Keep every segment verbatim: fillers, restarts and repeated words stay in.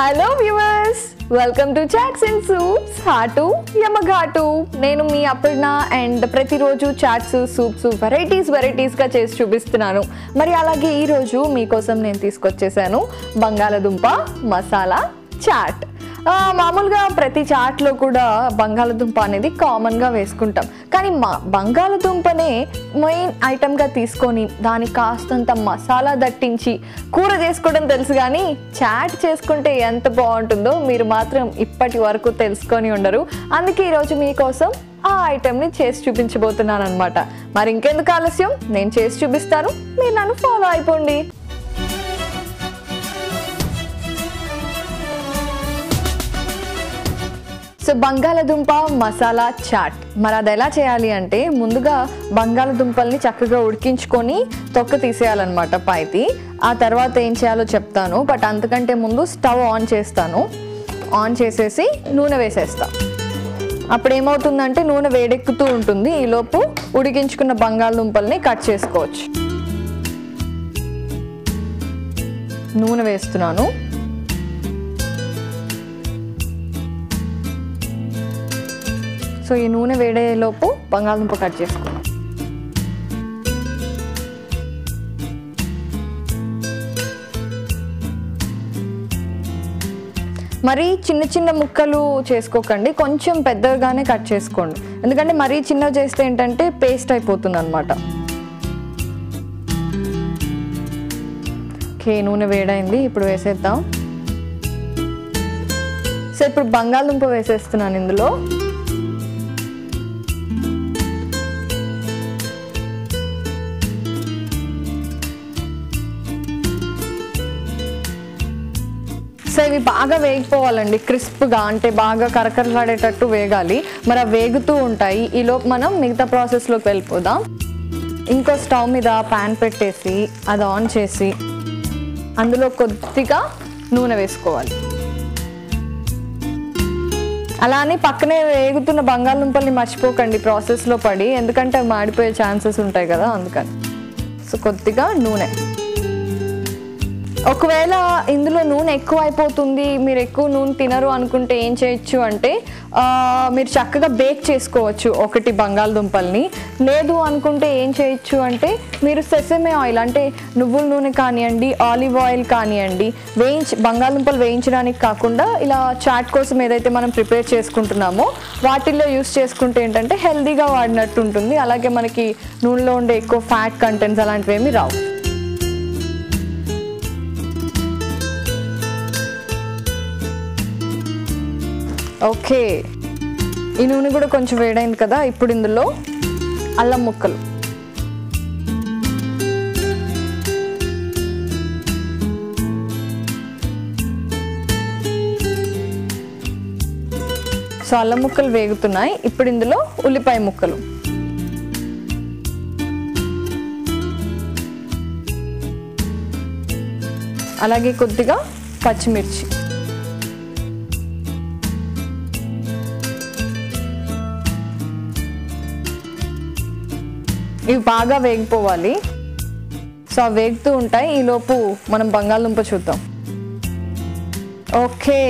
Hello viewers, welcome to chats and soups hot యమగాటు. నేను మీ అపర్ణ అండ్ ప్రతిరోజు చాట్స్ సూప్స్ వెరైటీస్ వెరైటీస్గా చేసి చూపిస్తున్నాను. మరి అలాగే ఈరోజు మీకోసం నేను తీసుకొచ్చేసాను బంగాళదుంప మసాలా చాట్. మామూలుగా ప్రతి చాట్లో కూడా బంగాళదుంప అనేది కామన్గా వేసుకుంటాం, కానీ మా బంగాళదుంపనే మెయిన్ ఐటమ్గా తీసుకొని దానికి కాస్తంత మసాలా దట్టించి కూర చేసుకోవడం తెలుసు, కానీ చాట్ చేసుకుంటే ఎంత బాగుంటుందో మీరు మాత్రం ఇప్పటి వరకు తెలుసుకొని ఉండరు. అందుకే ఈరోజు మీకోసం ఆ ఐటమ్ని చేసి చూపించబోతున్నాను అనమాట. మరి ఇంకెందుకు ఆలస్యం, నేను చేసి చూపిస్తాను, మీరు నన్ను ఫాలో అయిపోండి. సో బంగాళదుంప మసాలా చాట్, మరి అది ఎలా చేయాలి అంటే ముందుగా బంగాళదుంపల్ని చక్కగా ఉడికించుకొని తొక్క తీసేయాలన్నమాట పైకి. ఆ తర్వాత ఏం చేయాలో చెప్తాను, బట్ అంతకంటే ముందు స్టవ్ ఆన్ చేస్తాను. ఆన్ చేసేసి నూనె వేసేస్తా. అప్పుడు ఏమవుతుందంటే నూనె వేడెక్కుతూ ఉంటుంది, ఈలోపు ఉడికించుకున్న బంగాళదుంపల్ని కట్ చేసుకోవచ్చు. నూనె వేస్తున్నాను. సో ఈ నూనె వేడేలోపు బంగాళదుంప కట్ చేసుకున్నాం. మరీ చిన్న చిన్న ముక్కలు చేసుకోకండి, కొంచెం పెద్దగానే కట్ చేసుకోండి, ఎందుకంటే మరీ చిన్నవి చేస్తే ఏంటంటే పేస్ట్ అయిపోతుంది అనమాట. ఓకే, నూనె వేడైంది, ఇప్పుడు వేసేద్దాం. సో ఇప్పుడు బంగాళదుంప వేసేస్తున్నాను ఇందులో. సో ఇవి బాగా వేగిపోవాలండి క్రిస్ప్గా, అంటే బాగా కరకరలాడేటట్టు వేగాలి. మరి వేగుతూ ఉంటాయి, ఈలోపు మనం మిగతా ప్రాసెస్లోకి వెళ్ళిపోదాం. ఇంకో స్టవ్ మీద ప్యాన్ పెట్టేసి అది ఆన్ చేసి అందులో కొద్దిగా నూనె వేసుకోవాలి. అలానే పక్కనే వేగుతున్న బంగాళదుంపల్ని మర్చిపోకండి ప్రాసెస్లో పడి, ఎందుకంటే అవి మాడిపోయే ఛాన్సెస్ ఉంటాయి కదా అందుకని. సో కొద్దిగా నూనె, ఒకవేళ ఇందులో నూనె ఎక్కువ అయిపోతుంది, మీరు ఎక్కువ నూనె తినరు అనుకుంటే ఏం చేయొచ్చు అంటే మీరు చక్కగా బేక్ చేసుకోవచ్చు ఒకటి బంగాళదుంపల్ని. లేదు అనుకుంటే ఏం చేయొచ్చు అంటే మీరు సెసమే ఆయిల్, అంటే నువ్వుల నూనె కానివ్వండి, ఆలివ్ ఆయిల్ కానివ్వండి, వేయించి బంగాళదుంపలు వేయించడానికి కాకుండా ఇలా చాట్ కోసం ఏదైతే మనం ప్రిపేర్ చేసుకుంటున్నామో వాటిల్లో యూస్ చేసుకుంటే ఏంటంటే హెల్తీగా వాడినట్టు ఉంటుంది. అలాగే మనకి నూనెలో ఉండే ఎక్కువ ఫ్యాట్ కంటెంట్స్ అలాంటివి ఏమీ రావు. ఓకే, ఈ నూనె కూడా కొంచెం వేడైంది కదా, ఇప్పుడు ఇందులో అల్లం ముక్కలు. సో అల్లం ముక్కలు వేగుతున్నాయి, ఇప్పుడు ఇందులో ఉల్లిపాయ ముక్కలు. అలాగే కొద్దిగా పచ్చిమిర్చి. ఇవి బాగా వేగిపోవాలి. సో అవి వేగుతూ ఉంటాయి, ఈలోపు మనం బంగాళదుంప చూద్దాం. ఓకే,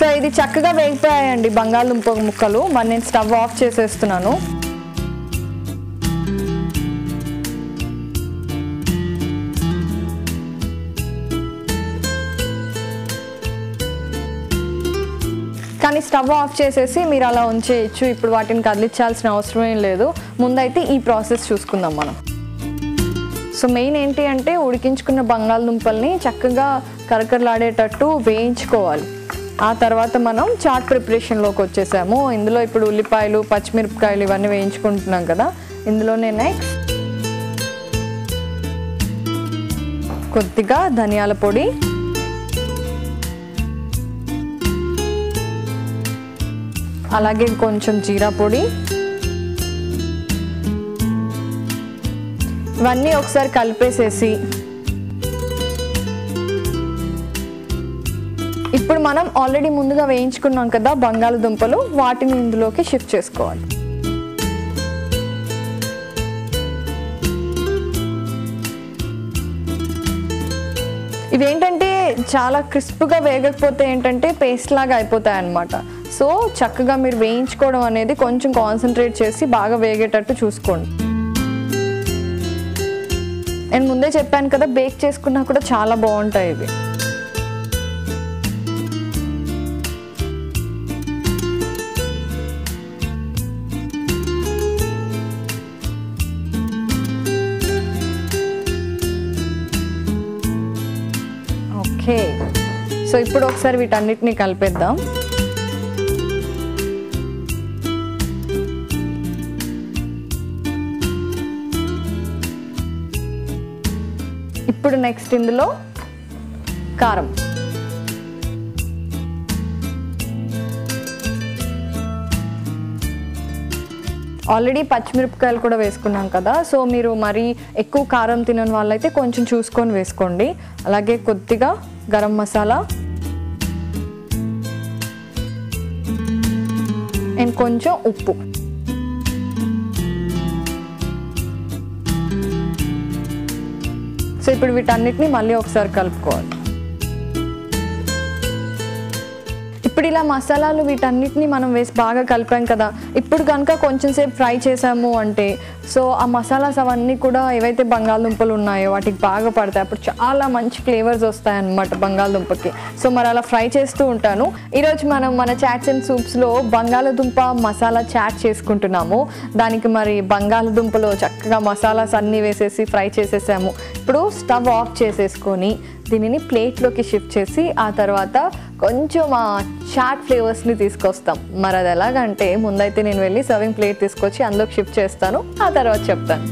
సో ఇది చక్కగా వేగిపోయాయండి బంగాళదుంప ముక్కలు. మరి నేను స్టవ్ ఆఫ్ చేసేస్తున్నాను. కానీ స్టవ్ ఆఫ్ చేసేసి మీరు అలా ఉంచేయచ్చు, ఇప్పుడు వాటిని కదిలించాల్సిన అవసరం ఏం లేదు. ముందైతే ఈ ప్రాసెస్ చూసుకుందాం మనం. సో మెయిన్ ఏంటి అంటే ఉడికించుకున్న బంగాళదుంపల్ని చక్కగా కరకరలాడేటట్టు వేయించుకోవాలి. ఆ తర్వాత మనం చాట్ ప్రిపరేషన్లోకి వచ్చేసాము. ఇందులో ఇప్పుడు ఉల్లిపాయలు, పచ్చిమిరపకాయలు ఇవన్నీ వేయించుకుంటున్నాం కదా, ఇందులోనే నెక్స్ట్ కొద్దిగా ధనియాల పొడి, అలాగే కొంచెం జీరా పొడి. ఇవన్నీ ఒకసారి కలిపేసేసి ఇప్పుడు మనం ఆల్రెడీ ముందుగా వేయించుకున్నాం కదా బంగాళదుంపలు, వాటిని ఇందులోకి షిఫ్ట్ చేసుకోవాలి. ఇవేంటంటే చాలా క్రిస్ప్గా వేగకపోతే ఏంటంటే పేస్ట్ లాగా అయిపోతాయి అన్నమాట. సో చక్కగా మీరు వేయించుకోవడం అనేది కొంచెం కాన్సన్ట్రేట్ చేసి బాగా వేగేటట్టు చూసుకోండి. నేను ముందే చెప్పాను కదా, బేక్ చేసుకున్నా కూడా చాలా బాగుంటాయి ఇవి. ఓకే, సో ఇప్పుడు ఒకసారి వీటన్నిటిని కలిపేద్దాం. ఇప్పుడు నెక్స్ట్ ఇందులో కారం. ఆల్రెడీ పచ్చిమిరపకాయలు కూడా వేసుకున్నాం కదా, సో మీరు మరీ ఎక్కువ కారం తినని వాళ్ళైతే కొంచెం చూసుకొని వేసుకోండి. అలాగే కొద్దిగా గరం మసాలా అండ్ కొంచెం ఉప్పు. సో ఇప్పుడు వీటన్నిటిని మళ్ళీ ఒకసారి కలుపుకోవాలి. ఇప్పుడు ఇలా మసాలాలు వీటన్నిటిని మనం వేసి బాగా కలిపాం కదా, ఇప్పుడు కనుక కొంచెం సేపు ఫ్రై చేసాము అంటే సో ఆ మసాలాస్ అవన్నీ కూడా ఏవైతే బంగాళదుంపలు ఉన్నాయో వాటికి బాగా పడతాయి. అప్పుడు చాలా మంచి ఫ్లేవర్స్ వస్తాయన్నమాట బంగాళదుంపకి. సో మరి అలా ఫ్రై చేస్తూ ఉంటాను. ఈరోజు మనం మన చాట్స్ అండ్ సూప్స్లో బంగాళదుంప మసాలా చాట్ చేసుకుంటున్నాము. దానికి మరి బంగాళదుంపలో చక్కగా మసాలాస్ అన్నీ వేసేసి ఫ్రై చేసేసాము. ఇప్పుడు స్టవ్ ఆఫ్ చేసేసుకొని దీనిని ప్లేట్లోకి షిఫ్ట్ చేసి ఆ తర్వాత కొంచెం ఆ చాట్ ఫ్లేవర్స్ని తీసుకొస్తాం. మరి అది ఎలాగంటే ముందైతే నేను వెళ్ళి సర్వింగ్ ప్లేట్ తీసుకొచ్చి అందులోకి షిఫ్ట్ చేస్తాను, ఆ తర్వాత చెప్తాను.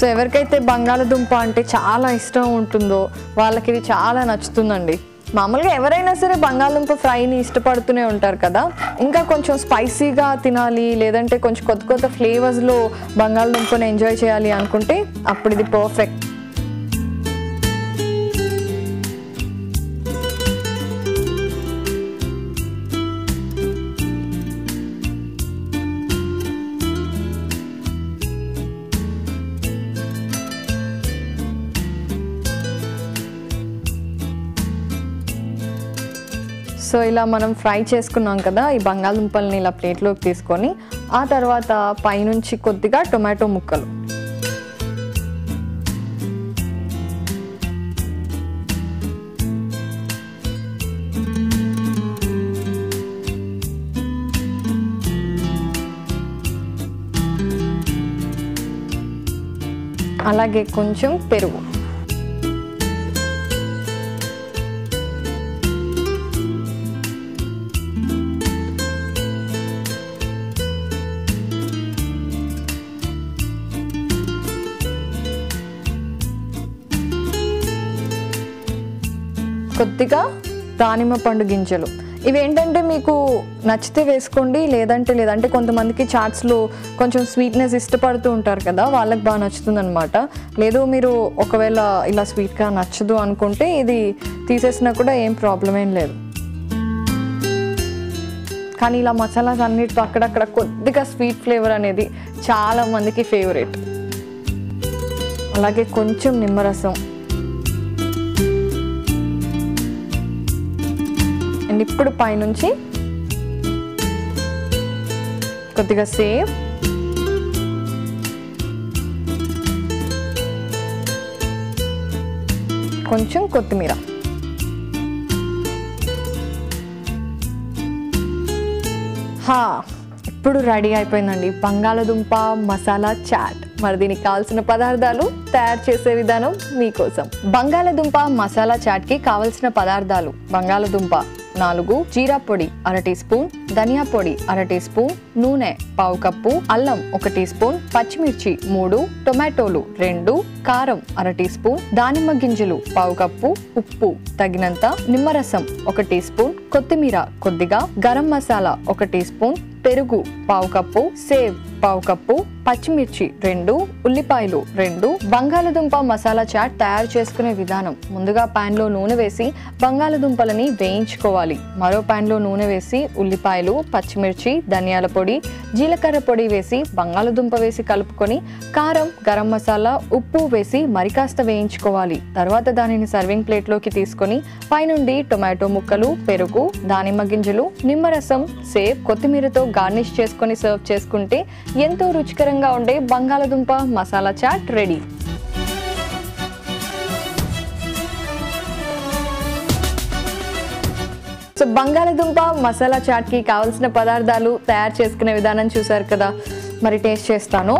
సో ఎవరికైతే బంగాళదుంప అంటే చాలా ఇష్టం ఉంటుందో వాళ్ళకి ఇది చాలా నచ్చుతుందండి. మామూలుగా ఎవరైనా సరే బంగాళదుంప ఫ్రైని ఇష్టపడుతూనే ఉంటారు కదా. ఇంకా కొంచెం స్పైసీగా తినాలి, లేదంటే కొంచెం కొత్త కొత్త ఫ్లేవర్స్లో బంగాళదుంపని ఎంజాయ్ చేయాలి అనుకుంటే అప్పుడు ఇది పర్ఫెక్ట్. సో ఇలా మనం ఫ్రై చేసుకున్నాం కదా ఈ బంగాళదుంపల్ని, ఇలా ప్లేట్లోకి తీసుకొని ఆ తర్వాత పైనుంచి కొద్దిగా టొమాటో ముక్కలు. అలాగే కొంచెం పెరుగు. కొద్దిగా దానిమ్మ పండు గింజలు. ఇవేంటంటే మీకు నచ్చితే వేసుకోండి, లేదంటే లేదంటే కొంతమందికి చాట్స్లో కొంచెం స్వీట్నెస్ ఇష్టపడుతూ ఉంటారు కదా, వాళ్ళకి బాగా నచ్చుతుంది అనమాట. లేదు మీరు ఒకవేళ ఇలా స్వీట్గా నచ్చదు అనుకుంటే ఇది తీసేసినా కూడా ఏం ప్రాబ్లం ఏం లేదు. కానీ ఇలా మసాలాస్ అన్నిటితో అక్కడక్కడ కొద్దిగా స్వీట్ ఫ్లేవర్ అనేది చాలా మందికి ఫేవరెట్. అలాగే కొంచెం నిమ్మరసం. అండ్ ఇప్పుడు పైనుంచి కొద్దిగా సేవ్. కొంచెం కొత్తిమీర. హా, ఇప్పుడు రెడీ అయిపోయిందండి బంగాళదుంప మసాలా చాట్. మరి దీనికి కావాల్సిన పదార్థాలు తయారు చేసే విధానం మీకోసం. బంగాళదుంప మసాలా చాట్కి కావలసిన పదార్థాలు: బంగాళదుంప నాలుగు, జీరా పొడి అర టీ స్పూన్, ధనియా పొడి అర టీ స్పూన్, నూనె పావు కప్పు, అల్లం ఒక టీ స్పూన్, పచ్చిమిర్చి మూడు, టొమాటోలు రెండు, కారం అర టీ స్పూన్, దానిమ్మ గింజలు పావు కప్పు, ఉప్పు తగినంత, నిమ్మరసం ఒక టీ స్పూన్, కొత్తిమీర కొద్దిగా, గరం మసాలా ఒక టీ స్పూన్, పెరుగు పావు కప్పు, సేవ్ పావు కప్పు పచ్చిమిర్చి రెండు ఉల్లిపాయలు రెండు బంగాళదుంప మసాలా చాట్ తయారు చేసుకునే విధానం ముందుగా pan లో నూనె వేసి బంగాళదుంపలని వేయించుకోవాలి మరో pan లో నూనె వేసి ఉల్లిపాయలు పచ్చిమిర్చి ధనియాల పొడి జీలకర్ర పొడి వేసి బంగాళదుంప వేసి కలుపుకొని కారం గరం మసాలా ఉప్పు వేసి మరికాస్త వేయించుకోవాలి తర్వాత దానిని సర్వింగ్ ప్లేట్ లోకి తీసుకొని పై నుండి టొమాటో ముక్కలు పెరుగు దానిమ్మ గింజలు నిమ్మరసం సేవ్ కొత్తిమీరతో గార్నిష్ చేసుకొని సర్వ్ చేసుకుంటే ఎంతో రుచికరంగా ఉండే బంగాళదుంప మసాలా చాట్ రెడీ సో బంగాళదుంప మసాలా చాట్ కి కావాల్సిన పదార్థాలు తయారు చేసుకునే విధానం చూశారు కదా మరి టేస్ట్ చేస్తాను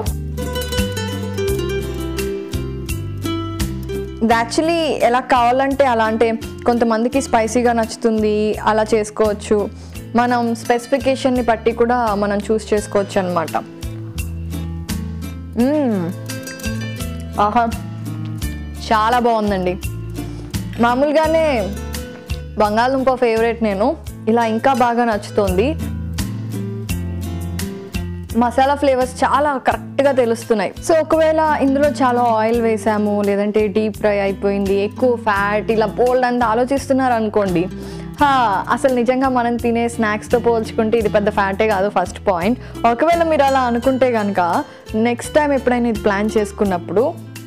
యాక్చువల్లీ ఎలా కావాలంటే అలా అంటే కొంతమందికి స్పైసీగా నచ్చుతుంది అలా చేసుకోవచ్చు మనం స్పెసిఫికేషన్ ని పట్టి కూడా మనం చూస్ చేసుకోవచ్చు అన్నమాట మ్మ్ ఆహా చాలా బాగుందండి మామూలుగానే బంగాళదుంప ఫేవరెట్ నేను ఇలా ఇంకా బాగా నచ్చుతోంది మసాలా ఫ్లేవర్స్ చాలా కరెక్ట్ గా తెలుస్తున్నాయి సో ఒకవేళ ఇందులో చాలా ఆయిల్ వేసాము లేదంటే డీప్ ఫ్రై అయిపోయింది ఎక్కువ ఫ్యాట్ ఇలా బోల్డ్ అంతా ఆలోచిస్తున్నారు అనుకోండి అసలు నిజంగా మనం తినే స్నాక్స్తో పోల్చుకుంటే ఇది పెద్ద ఫ్యాటే కాదు ఫస్ట్ పాయింట్ ఒకవేళ మీరు అలా అనుకుంటే కనుక నెక్స్ట్ టైం ఎప్పుడైనా ఇది ప్లాన్ చేసుకున్నప్పుడు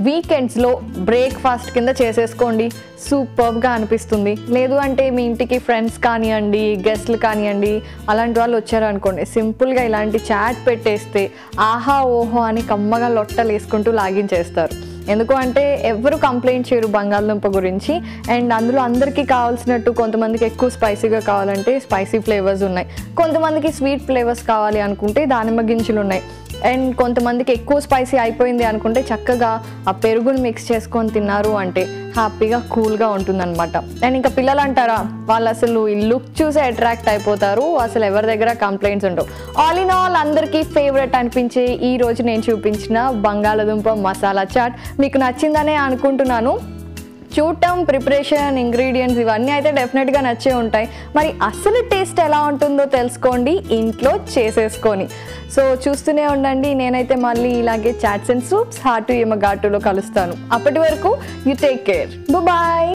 వీకెండ్స్లో బ్రేక్ఫాస్ట్ కింద చేసేసుకోండి సూపర్గా అనిపిస్తుంది లేదు అంటే మీ ఇంటికి ఫ్రెండ్స్ కానివ్వండి గెస్ట్లు కానివ్వండి అలాంటి వాళ్ళు వచ్చారనుకోండి సింపుల్గా ఇలాంటి చాట్ పెట్టేస్తే ఆహా ఓహో అని కమ్మగా లొట్టలు వేసుకుంటూ లాగించేస్తారు ఎందుకు అంటే ఎవరు కంప్లైంట్ చేయరు బంగాళదుంప గురించి అండ్ అందులో అందరికీ కావాల్సినట్టు కొంతమందికి ఎక్కువ స్పైసీగా కావాలంటే స్పైసీ ఫ్లేవర్స్ ఉన్నాయి కొంతమందికి స్వీట్ ఫ్లేవర్స్ కావాలి అనుకుంటే దానిమ్మ గింజలు ఉన్నాయి అండ్ కొంతమందికి ఎక్కువ స్పైసీ అయిపోయింది అనుకుంటే చక్కగా ఆ పెరుగును మిక్స్ చేసుకొని తిన్నారు అంటే హ్యాపీగా కూల్గా ఉంటుందన్నమాట అండ్ ఇంకా పిల్లలు అంటారా వాళ్ళు అసలు ఈ లుక్ చూసి అట్రాక్ట్ అయిపోతారు అసలు ఎవరి దగ్గర కంప్లైంట్స్ ఉండవు ఆల్ ఇన్ ఆల్ అందరికీ ఫేవరెట్ అనిపించే ఈ రోజు నేను చూపించిన బంగాళదుంప మసాలా చాట్ మీకు నచ్చిందనే అనుకుంటున్నాను చూడటం ప్రిపరేషన్ ఇంగ్రీడియంట్స్ ఇవన్నీ అయితే డెఫినెట్గా నచ్చే ఉంటాయి మరి అసలు టేస్ట్ ఎలా ఉంటుందో తెలుసుకోండి ఇంట్లో చేసేసుకొని సో చూస్తూనే ఉండండి నేనైతే మళ్ళీ ఇలాగే చాట్స్ అండ్ సూప్స్ హాటు యమగాటులో కలుస్తాను అప్పటి వరకు యు టేక్ కేర్ బాయ్